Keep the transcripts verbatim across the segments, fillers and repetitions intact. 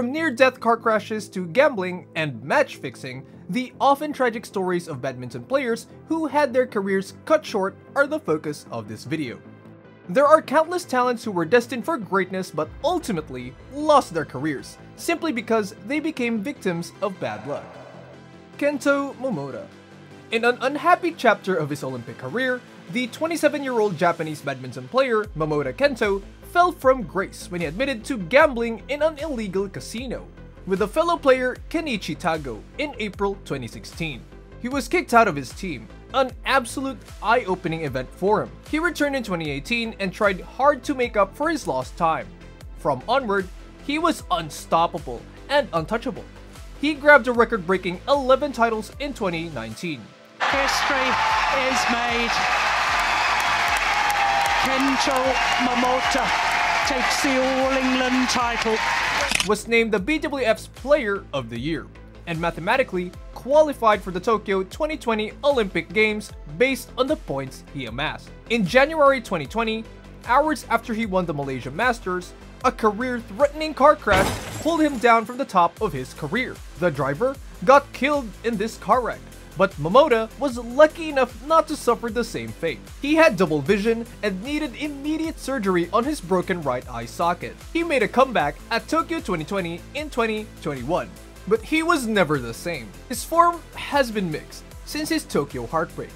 From near-death car crashes to gambling and match-fixing, the often tragic stories of badminton players who had their careers cut short are the focus of this video. There are countless talents who were destined for greatness but ultimately lost their careers, simply because they became victims of bad luck. Kento Momota. In an unhappy chapter of his Olympic career, the twenty-seven-year-old Japanese badminton player Momota Kento fell from grace when he admitted to gambling in an illegal casino with a fellow player Kenichi Tago in April twenty sixteen. He was kicked out of his team, an absolute eye-opening event for him. He returned in twenty eighteen and tried hard to make up for his lost time. From onward, he was unstoppable and untouchable. He grabbed a record-breaking eleven titles in twenty nineteen. History is made. Kento Momota takes the All-England title. Was named the B W F's Player of the Year and mathematically qualified for the Tokyo twenty twenty Olympic Games based on the points he amassed. In January twenty twenty, hours after he won the Malaysia Masters, a career-threatening car crash pulled him down from the top of his career. The driver got killed in this car wreck, but Momota was lucky enough not to suffer the same fate. He had double vision and needed immediate surgery on his broken right eye socket. He made a comeback at Tokyo twenty twenty in twenty twenty-one, but he was never the same. His form has been mixed since his Tokyo heartbreak.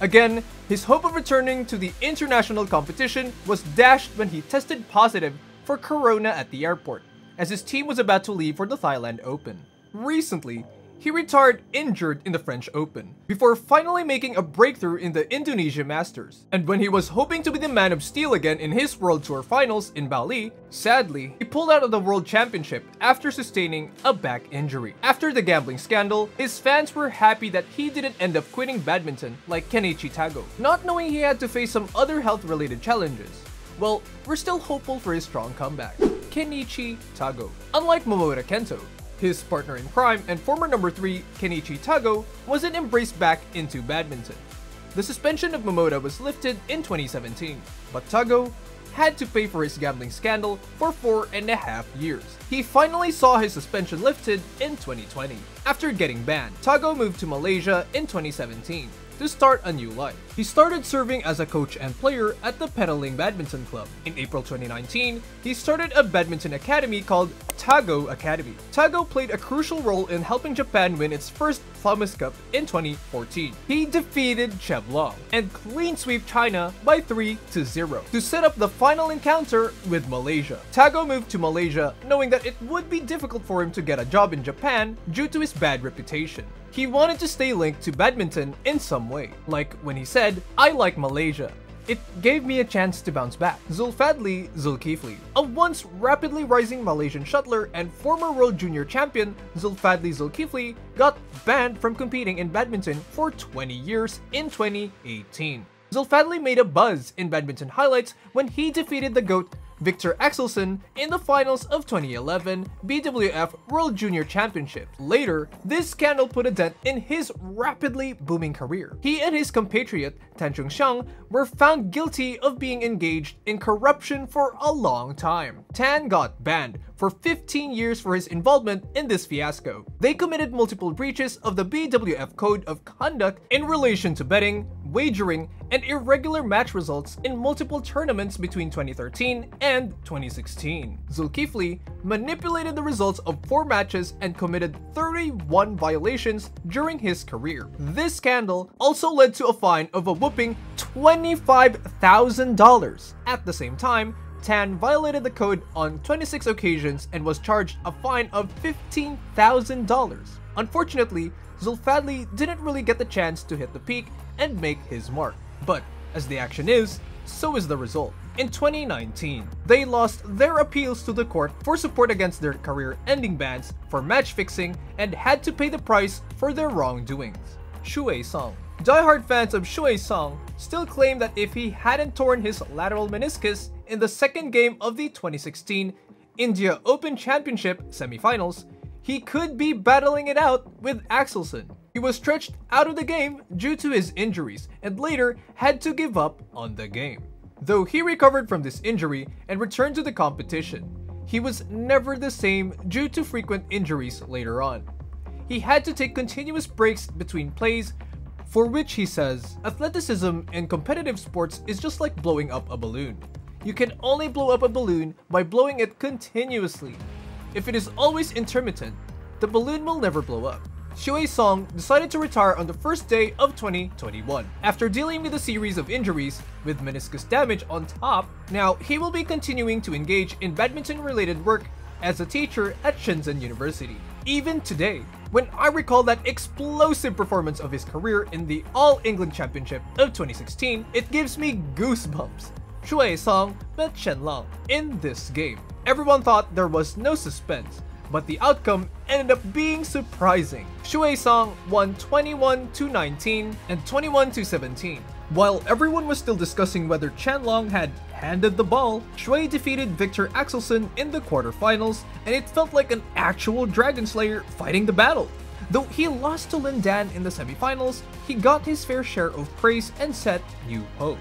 Again, his hope of returning to the international competition was dashed when he tested positive for corona at the airport, as his team was about to leave for the Thailand Open. Recently, he retired injured in the French Open, before finally making a breakthrough in the Indonesia Masters. And when he was hoping to be the man of steel again in his World Tour Finals in Bali, sadly, he pulled out of the World Championship after sustaining a back injury. After the gambling scandal, his fans were happy that he didn't end up quitting badminton like Kenichi Tago, not knowing he had to face some other health-related challenges. Well, we're still hopeful for his strong comeback. Kenichi Tago. Unlike Momota Kento, his partner in crime and former number three, Kenichi Tago, wasn't embraced back into badminton. The suspension of Momota was lifted in twenty seventeen, but Tago had to pay for his gambling scandal for four and a half years. He finally saw his suspension lifted in twenty twenty. After getting banned, Tago moved to Malaysia in twenty seventeen to start a new life. He started serving as a coach and player at the Petaling Badminton Club. In April twenty nineteen, he started a badminton academy called Tago Academy. Tago played a crucial role in helping Japan win its first Thomas Cup in twenty fourteen. He defeated Chevlon and clean sweep China by three to zero to set up the final encounter with Malaysia. Tago moved to Malaysia knowing that it would be difficult for him to get a job in Japan due to his bad reputation. He wanted to stay linked to badminton in some way, like when he said, "I like Malaysia. It gave me a chance to bounce back." Zulfadli Zulkiffli. A once rapidly rising Malaysian shuttler and former world junior champion, Zulfadli Zulkiffli got banned from competing in badminton for twenty years in twenty eighteen. Zulfadli made a buzz in badminton highlights when he defeated the GOAT Victor Axelsen in the finals of twenty eleven B W F World Junior Championship. Later, this scandal put a dent in his rapidly booming career. He and his compatriot Tan Chung Xiang were found guilty of being engaged in corruption for a long time. Tan got banned for fifteen years for his involvement in this fiasco. They committed multiple breaches of the B W F Code of Conduct in relation to betting, wagering, and irregular match results in multiple tournaments between twenty thirteen and twenty sixteen. Zulkiffli manipulated the results of four matches and committed thirty-one violations during his career. This scandal also led to a fine of a whopping twenty-five thousand dollars. At the same time, Tan violated the code on twenty-six occasions and was charged a fine of fifteen thousand dollars. Unfortunately, Zulfadli didn't really get the chance to hit the peak and make his mark. But as the action is, so is the result. In twenty nineteen, they lost their appeals to the court for support against their career-ending bans for match-fixing and had to pay the price for their wrongdoings. Xue Song. Die-hard fans of Xue Song still claim that if he hadn't torn his lateral meniscus in the second game of the twenty sixteen India Open Championship semifinals, he could be battling it out with Axelsen. He was stretched out of the game due to his injuries and later had to give up on the game. Though he recovered from this injury and returned to the competition, he was never the same due to frequent injuries later on. He had to take continuous breaks between plays, for which he says, athleticism in competitive sports is just like blowing up a balloon. You can only blow up a balloon by blowing it continuously. If it is always intermittent, the balloon will never blow up. Xue Song decided to retire on the first day of twenty twenty-one. After dealing with a series of injuries, with meniscus damage on top, now he will be continuing to engage in badminton-related work as a teacher at Shenzhen University. Even today, when I recall that explosive performance of his career in the All England Championship of twenty sixteen, it gives me goosebumps. Xue Song met Chen Long in this game. Everyone thought there was no suspense, but the outcome ended up being surprising. Xue Song won twenty-one to nineteen and twenty-one to seventeen. While everyone was still discussing whether Chen Long had handed the ball, Xue defeated Victor Axelsen in the quarterfinals, and it felt like an actual Dragon Slayer fighting the battle. Though he lost to Lin Dan in the semifinals, he got his fair share of praise and set new hope.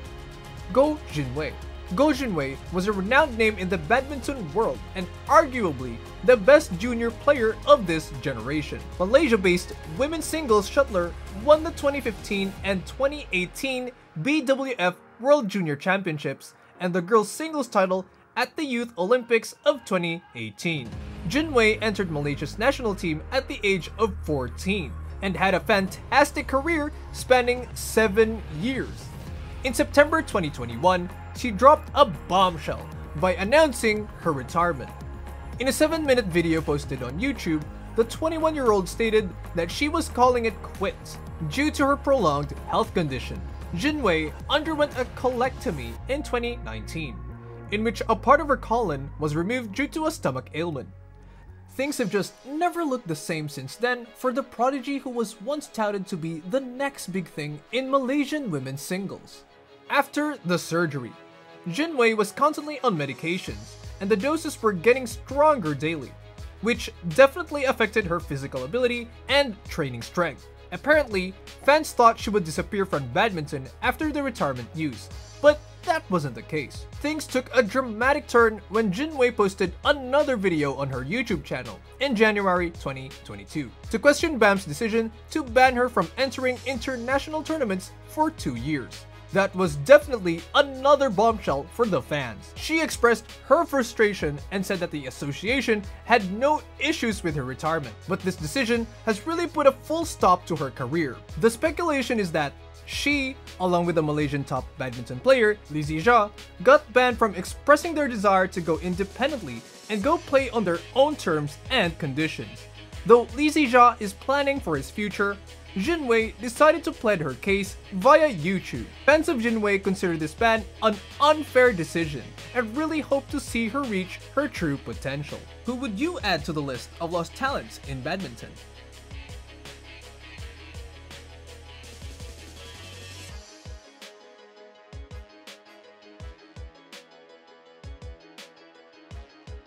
Goh Jin Wei. Goh Jin Wei was a renowned name in the badminton world and arguably the best junior player of this generation. Malaysia-based women's singles shuttler won the twenty fifteen and twenty eighteen B W F World Junior Championships and the girls' singles title at the Youth Olympics of twenty eighteen. Jin Wei entered Malaysia's national team at the age of fourteen and had a fantastic career spanning seven years. In September twenty twenty-one, she dropped a bombshell by announcing her retirement. In a seven minute video posted on YouTube, the twenty-one year old stated that she was calling it quits due to her prolonged health condition. Jin Wei underwent a colectomy in twenty nineteen, in which a part of her colon was removed due to a stomach ailment. Things have just never looked the same since then for the prodigy who was once touted to be the next big thing in Malaysian women's singles. After the surgery, Jin Wei was constantly on medications, and the doses were getting stronger daily, which definitely affected her physical ability and training strength. Apparently, fans thought she would disappear from badminton after the retirement news, but that wasn't the case. Things took a dramatic turn when Jin Wei posted another video on her YouTube channel in January twenty twenty-two to question B A M S's decision to ban her from entering international tournaments for two years. That was definitely another bombshell for the fans. She expressed her frustration and said that the association had no issues with her retirement, but this decision has really put a full stop to her career. The speculation is that she, along with the Malaysian top badminton player Lee Zii Ja, got banned from expressing their desire to go independently and go play on their own terms and conditions. Though Lee Zii Ja is planning for his future, Jin Wei decided to plead her case via YouTube. Fans of Jin Wei consider this ban an unfair decision and really hope to see her reach her true potential. Who would you add to the list of lost talents in badminton?